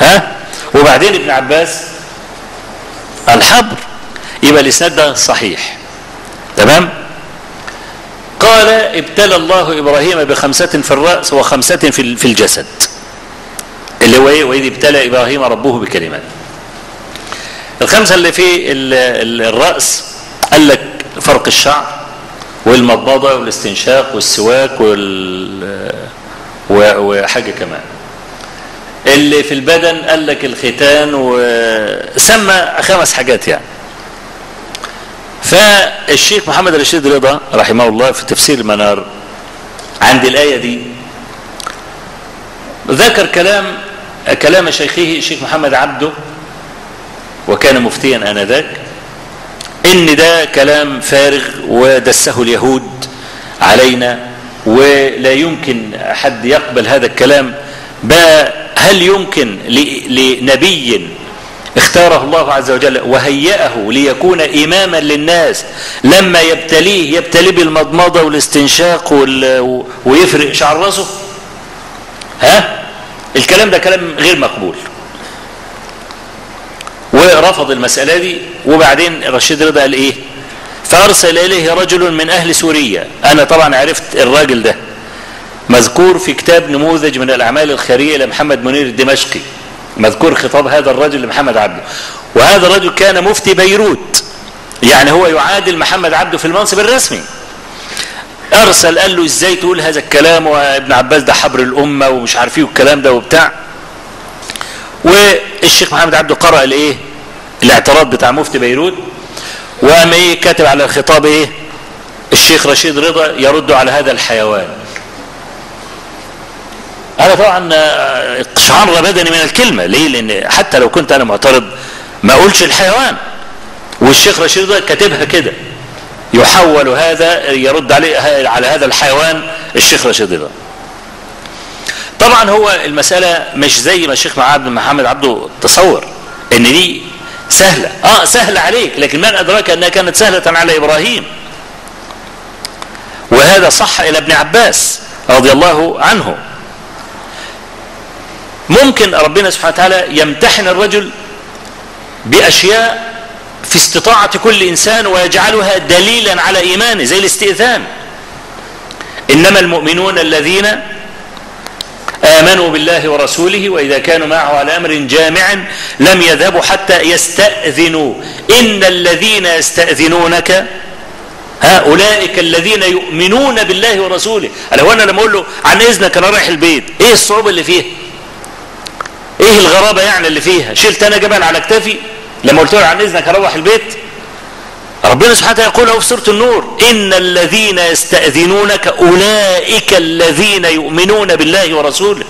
ها؟ وبعدين ابن عباس الحبر. يبقى الاسناد ده صحيح. تمام؟ قال ابتلى الله ابراهيم بخمسة في الراس وخمسة في في الجسد، اللي هو ايه؟ واذ ابتلى ابراهيم ربه بكلمات. الخمسه اللي في ال ال الراس قال لك فرق الشعر والمضمضه والاستنشاق والسواك وال وحاجة كمان. اللي في البدن قال لك الختان، وسمى خمس حاجات يعني. فالشيخ محمد رشيد رضا رحمه الله في تفسير المنار عند الآية دي ذكر كلام كلام شيخه الشيخ محمد عبده وكان مفتيا آنذاك إن ده كلام فارغ ودسه اليهود علينا ولا يمكن حد يقبل هذا الكلام. بقى هل يمكن لنبي اختاره الله عز وجل وهيأه ليكون إماما للناس لما يبتليه يبتلي بالمضمضة والاستنشاق ويفرق شعر راسه؟ ها؟ الكلام ده كلام غير مقبول. ورفض المسألة دي. وبعدين رشيد رضا قال ايه؟ فأرسل إليه رجل من أهل سوريا. أنا طبعا عرفت الراجل ده، مذكور في كتاب نموذج من الأعمال الخيرية لمحمد منير الدمشقي، مذكور خطاب هذا الرجل لمحمد عبده. وهذا الرجل كان مفتي بيروت، يعني هو يعادل محمد عبده في المنصب الرسمي. أرسل قال له إزاي تقول هذا الكلام وابن عباس ده حبر الأمة ومش عارفيه والكلام ده وبتاع. والشيخ محمد عبده قرأ الإيه؟ الاعتراض بتاع مفتي بيروت، وقام ايه كاتب على الخطاب ايه؟ الشيخ رشيد رضا يرد على هذا الحيوان. انا طبعا اقشعر بدني من الكلمه، ليه؟ لان حتى لو كنت انا معترض ما اقولش الحيوان، والشيخ رشيد رضا كاتبها كده يحول هذا يرد عليه على هذا الحيوان الشيخ رشيد رضا. طبعا هو المساله مش زي ما الشيخ محمد عبده تصور ان دي سهلة، اه سهلة عليك، لكن من أدراك أنها كانت سهلة على إبراهيم. وهذا صح إلى ابن عباس رضي الله عنه. ممكن ربنا سبحانه وتعالى يمتحن الرجل بأشياء في استطاعة كل إنسان ويجعلها دليلا على إيمانه، زي الاستئذان. إنما المؤمنون الذين آمنوا بالله ورسوله وإذا كانوا معه على أمر جامع لم يذهبوا حتى يستأذنوا إن الذين يستأذنونك هؤلاء الذين يؤمنون بالله ورسوله. هو أنا لما أقول له عن إذنك أنا رايح البيت، إيه الصعوبة اللي فيها؟ إيه الغرابة يعني اللي فيها؟ شلت أنا جبل على كتفي لما قلت له عن إذنك أروح البيت؟ ربنا سبحانه وتعالى يقول في سورة النور إن الذين يستأذنونك أولئك الذين يؤمنون بالله ورسوله.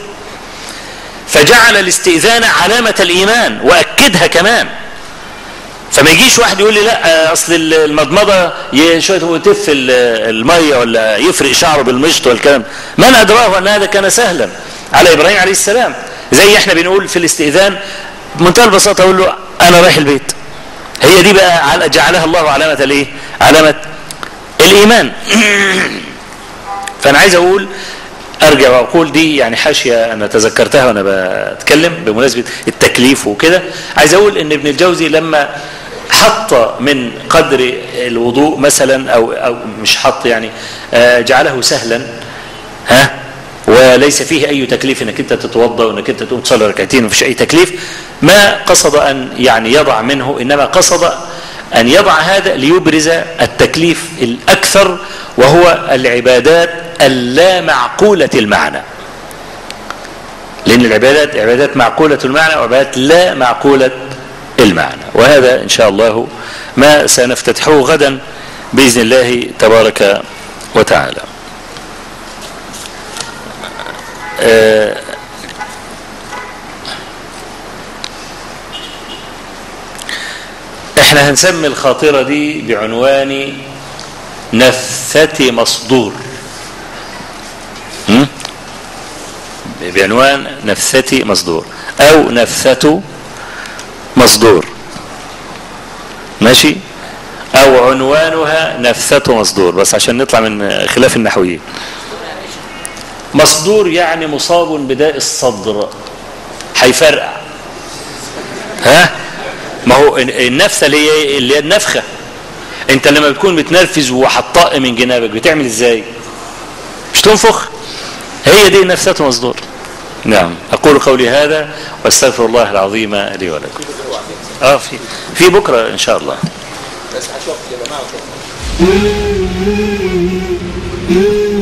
فجعل الاستئذان علامة الإيمان وأكدها كمان. فما يجيش واحد يقول لي لا أصل المضمضة شوية تف المية ولا يفرق شعره بالمشط والكلام، من أدراه أن هذا كان سهلا على إبراهيم عليه السلام. زي احنا بنقول في الاستئذان بمنتهى البساطة أقول له أنا رايح البيت. هي دي بقى جعلها الله علامة الايه؟ علامة الايمان. فانا عايز اقول ارجع واقول دي يعني حاشية انا تذكرتها وانا بتكلم بمناسبة التكليف وكده. عايز اقول ان ابن الجوزي لما حط من قدر الوضوء مثلا او او مش حط يعني جعله سهلا، ها، وليس فيه اي تكليف انك انت تتوضا وانك انت تقوم تصلي ركعتين، مفيش اي تكليف، ما قصد ان يعني يضع منه، انما قصد ان يضع هذا ليبرز التكليف الاكثر وهو العبادات اللا معقوله المعنى. لان العبادات عبادات معقوله المعنى وعبادات لا معقوله المعنى. وهذا ان شاء الله ما سنفتتحه غدا باذن الله تبارك وتعالى. آه احنا هنسمي الخاطرة دي بعنوان نفثة مصدور. م? بعنوان نفثة مصدور او نفثة مصدور، ماشي، او عنوانها نفثة مصدور، بس عشان نطلع من خلاف النحويين. مصدور يعني مصاب بداء الصدر، هيفرقع. ها؟ ما هو النفثه اللي هي اللي هي النفخه. انت لما بتكون بتنرفز وحطاء من جنابك بتعمل ازاي؟ مش تنفخ؟ هي دي نفثه مصدور. نعم، اقول قولي هذا واستغفر الله العظيم لي ولكم. اه في في بكره ان شاء الله. بس